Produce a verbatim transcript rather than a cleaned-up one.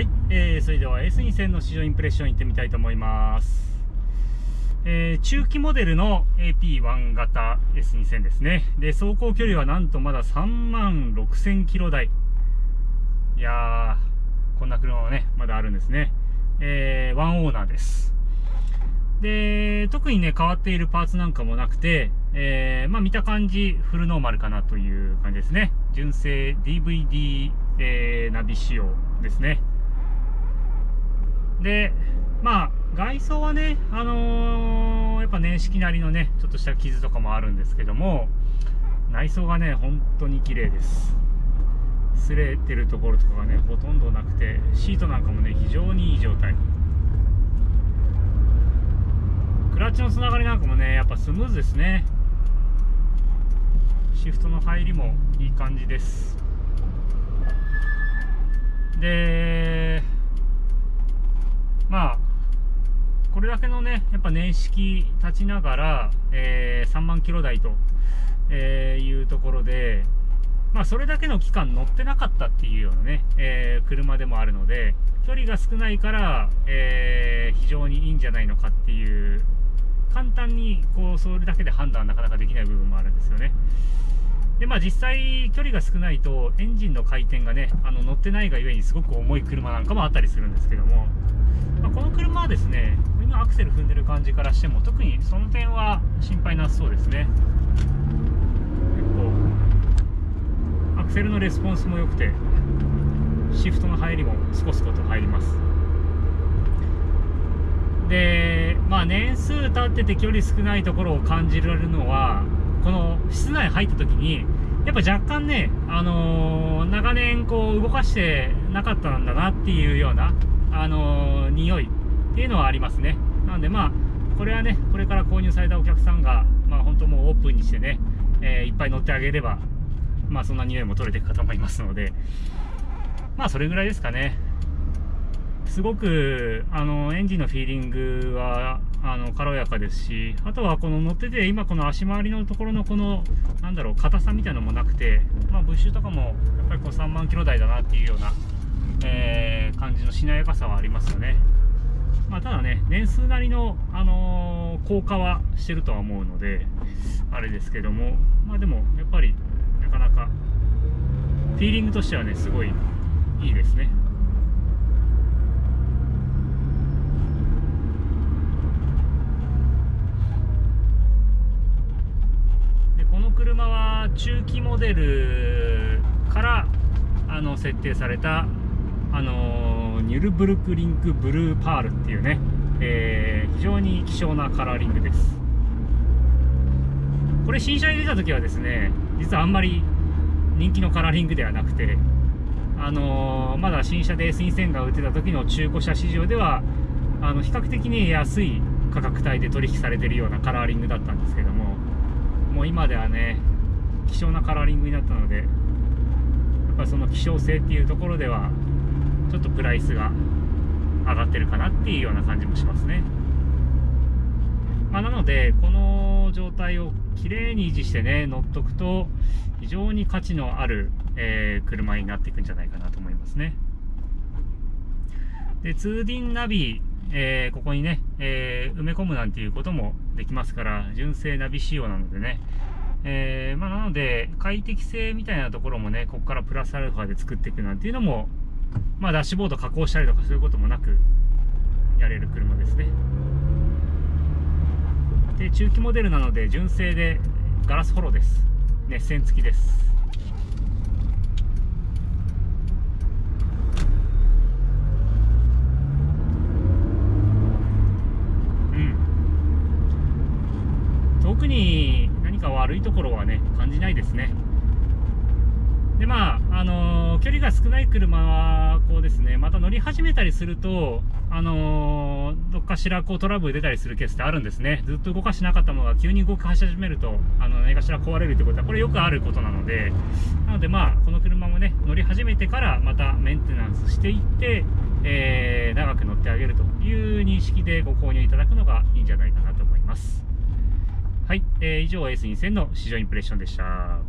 はい、えー、それでは エスにせん の市場インプレッション行ってみたいと思います。えー、中期モデルの エーピーワン 型 エスにせん ですね。で、走行距離はなんとまださんまんろくせんキロ台。いやー、こんな車はね、まだあるんですね。えー、ワンオーナーです。で、特にね、変わっているパーツなんかもなくて、えー、まあ見た感じ、フルノーマルかなという感じですね。純正 ディーブイディー、えー、ナビ仕様ですね。で、まあ、外装はね、あのー、やっぱ年式なりのね、ちょっとした傷とかもあるんですけども、内装がね、本当に綺麗です。擦れてるところとかがね、ほとんどなくて、シートなんかもね、非常にいい状態。クラッチのつながりなんかもね、やっぱスムーズですね。シフトの入りもいい感じです。で、まあ、これだけのね、やっぱ年式立ちながら、えー、さんまんキロ台と、えー、いうところで、まあ、それだけの期間乗ってなかったっていうようなね、えー、車でもあるので、距離が少ないから、えー、非常にいいんじゃないのかっていう、簡単にこうそれだけで判断はなかなかできない部分もあるんですよね。で、まあ、実際、距離が少ないと、エンジンの回転がね、あの乗ってないがゆえにすごく重い車なんかもあったりするんですけども、まあ、この車はですね、今アクセル踏んでる感じからしても、特にその点は心配なさそうですね。結構、アクセルのレスポンスも良くて、シフトの入りもスコスコと入ります。で、まあ、年数経ってて距離少ないところを感じられるのは、この室内入った時にやっぱ若干ね、あのー、長年こう動かしてなかったんだなっていうような、あのー、匂いっていうのはありますね。なので、まあ、これはね、これから購入されたお客さんが、まあ、本当もうオープンにしてね、えー、いっぱい乗ってあげれば、まあ、そんな匂いも取れていくかと思いますので、まあ、それぐらいですかね。すごくあのエンジンのフィーリングはあの軽やかですし、あとはこの乗ってて、今この足回りのところのこのなんだろう、硬さみたいなのもなくて、まあ、ブッシュとかもやっぱりこうさんまんキロ台だなっていうような、えー、感じのしなやかさはありますよね。まあ、ただね、年数なりの、あのー、硬化はしてるとは思うのであれですけども、まあ、でもやっぱりなかなかフィーリングとしてはね、すごいいいですね。車は中期モデルからあの設定された、あのニュルブルクリンクブルーパールっていうね、えー、非常に希少なカラーリングです。これ新車に出た時はですね、実はあんまり人気のカラーリングではなくて、あのまだ新車で エスにせん が売ってた時の中古車市場ではあの比較的に安い価格帯で取引されているようなカラーリングだったんですけども、もう今ではね、希少なカラーリングになったので、やっぱりその希少性っていうところではちょっとプライスが上がってるかなっていうような感じもしますね。まあ、なのでこの状態をきれいに維持してね、乗っとくと非常に価値のある、えー、車になっていくんじゃないかなと思いますね。で、ツー輪ナビ、えー、ここにね、えー、埋め込むなんていうこともできますから、純正ナビ仕様なのでね、えーまあ、なので快適性みたいなところもね、ここからプラスアルファで作っていくなんていうのも、まあ、ダッシュボード加工したりとかそういうこともなくやれる車ですね。で、中期モデルなので純正でガラスホロです。熱線付きです。特に何か悪いところはね、感じないですね。で、まあ、あのー、距離が少ない車はこうですね、また乗り始めたりすると、あのー、どっかしらこうトラブル出たりするケースってあるんですね。ずっと動かしなかったものが急に動かし始めると、あの何かしら壊れるということは、これよくあることなので、なので、まあ、この車もね、乗り始めてからまたメンテナンスしていって、えー、長く乗ってあげるという認識でご購入いただくのがいいんじゃないかなと思います。はい、えー、以上 エスにせん の市場インプレッションでした。